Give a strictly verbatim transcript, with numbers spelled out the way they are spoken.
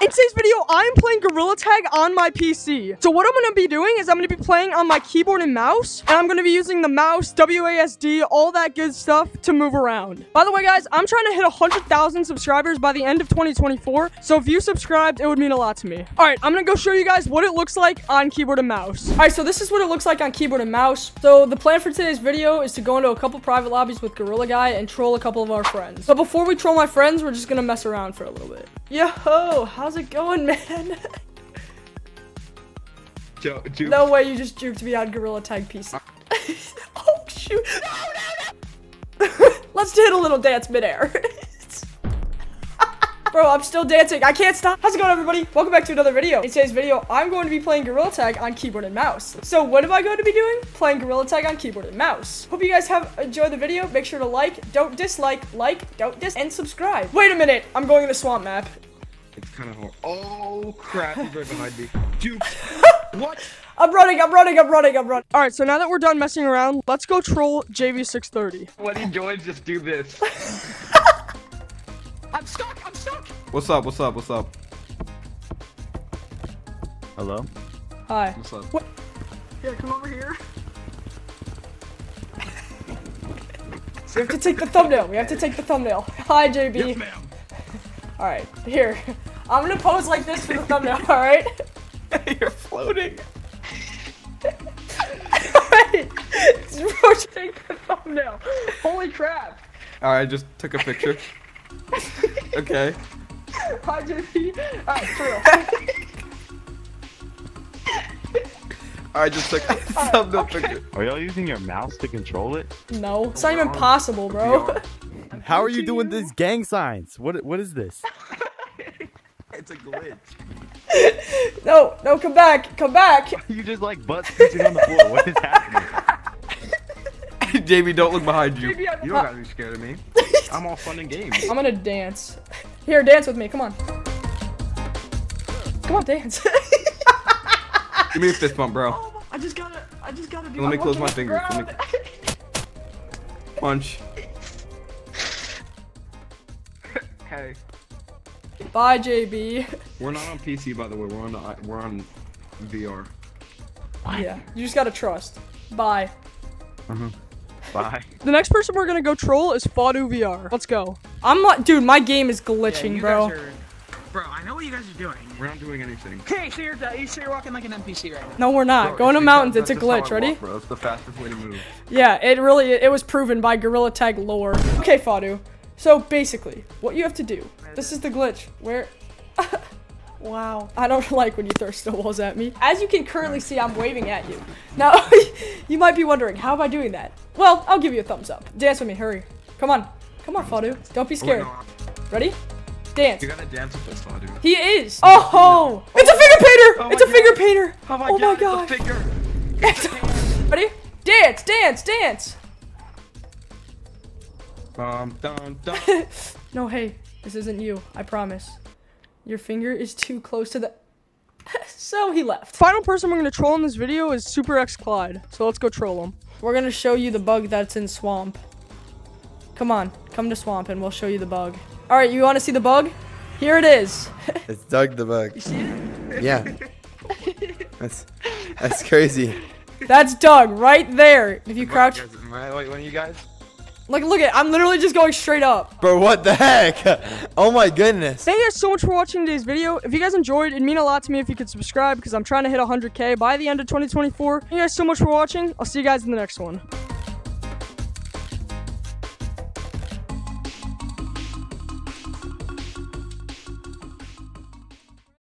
In today's video, I'm playing Gorilla Tag on my P C. So what I'm going to be doing is I'm going to be playing on my keyboard and mouse, and I'm going to be using the mouse, W A S D, all that good stuff to move around. By the way, guys, I'm trying to hit one hundred thousand subscribers by the end of twenty twenty-four, so if you subscribed, it would mean a lot to me. All right, I'm going to go show you guys what it looks like on keyboard and mouse. All right, so this is what it looks like on keyboard and mouse. So the plan for today's video is to go into a couple private lobbies with Gorilla Guy and troll a couple of our friends. But before we troll my friends, we're just going to mess around for a little bit. Yo-ho, how's it going, man? Yo, juke. No way you just juked me on Gorilla Tag P C. Oh, shoot. No, no, no. Let's hit a little dance midair. Bro, I'm still dancing. I can't stop. How's it going, everybody? Welcome back to another video. In today's video, I'm going to be playing Gorilla Tag on keyboard and mouse. So what am I going to be doing? Playing Gorilla Tag on keyboard and mouse. Hope you guys have enjoyed the video. Make sure to like, don't dislike, like, don't dis, and subscribe. Wait a minute. I'm going to the swamp map. It's kind of hard. Oh, crap. He's right behind me. Dude, what? I'm running, I'm running, I'm running, I'm running. All right, so now that we're done messing around, let's go troll J V six thirty. When he joins, just do this. I'm stuck, I'm stuck. What's up, what's up, what's up? Hello? Hi. What's up? What? Yeah, come over here. We have to take the thumbnail, we have to take the thumbnail. Hi, J B. Yes, ma'am. All right, here. I'm gonna pose like this for the thumbnail, all right? You're floating. All right, just take the thumbnail. Holy crap. All right, just took a picture. Okay. Hi, J P. Alright, true. Alright, just took a thumbnail picture. Are y'all using your mouse to control it? No. It's not even possible, bro. How are you doing this gang signs? What what is this? It's a glitch. No, no, come back. Come back. You just like butt scooching on the floor. What is happening? J B, don't look behind you. J B, you don't gotta be scared of me. I'm all fun and games. I'm gonna dance. Here, dance with me. Come on. Come on, dance. Give me a fist bump, bro. Oh, I just gotta. I just gotta do. Let me close my fingers. Let me... Punch. Hey. Bye, J B. We're not on P C, by the way. We're on. The, we're on V R. Yeah. You just gotta trust. Bye. Mm-hmm. Bye. The next person we're gonna go troll is FaduVR. Let's go. I'm not, dude. My game is glitching, yeah, bro. Are, bro, I know what you guys are doing. We're not doing anything. Hey, so you're, you sure you're walking like an N P C right now? No, we're not. Going to mountains. It's a glitch. Ready? Walk, bro. It's the fastest way to move. Yeah, it really. It was proven by Gorilla Tag lore. Okay, Fadu. So basically, what you have to do. This is the glitch. Where? Wow. I don't like when you throw snowballs at me. As you can currently see, I'm waving at you. Now, you might be wondering, how am I doing that? Well, I'll give you a thumbs up. Dance with me, hurry. Come on. Come on, Fadu. Don't be scared. Ready? Dance. You gotta dance with this, Fadu. He is. Oh, ho! Oh. It's a finger painter! Oh, it's a God. Finger painter! Oh my, oh my God. God. It's a finger. It's a... Ready? Dance, dance, dance! Bum, dum, dum. No, hey. This isn't you. I promise. Your finger is too close to the... So he left. Final person we're going to troll in this video is Super X Clyde. So let's go troll him. We're going to show you the bug that's in swamp. Come on. Come to swamp and we'll show you the bug. All right. You want to see the bug? Here it is. It's Doug the bug. You see it? Yeah. That's, that's crazy. That's Doug right there. If you crouch... Am I like one of you guys? Like, look at, I'm literally just going straight up. Bro, what the heck? Oh my goodness. Thank you guys so much for watching today's video. If you guys enjoyed, it'd mean a lot to me if you could subscribe because I'm trying to hit one hundred K by the end of twenty twenty-four. Thank you guys so much for watching. I'll see you guys in the next one.